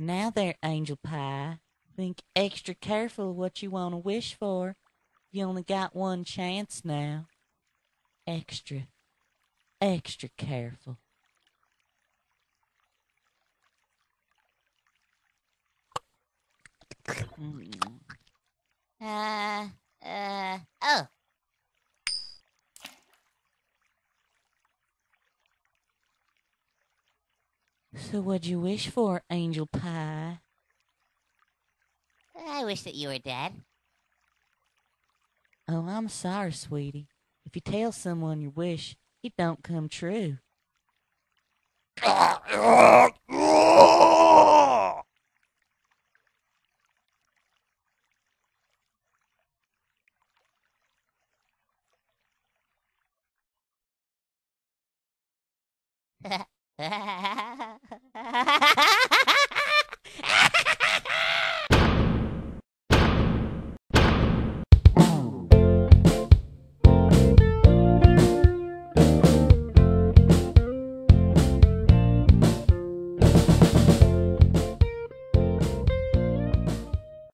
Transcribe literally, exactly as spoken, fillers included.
Now there, Angel Pie, think extra careful what you want to wish for. You only got one chance now. Extra, extra careful. Uh, uh, oh. So what'd you wish for, Angel Pie? I wish that you were dead. Oh, I'm sorry, sweetie. If you tell someone your wish, it don't come true.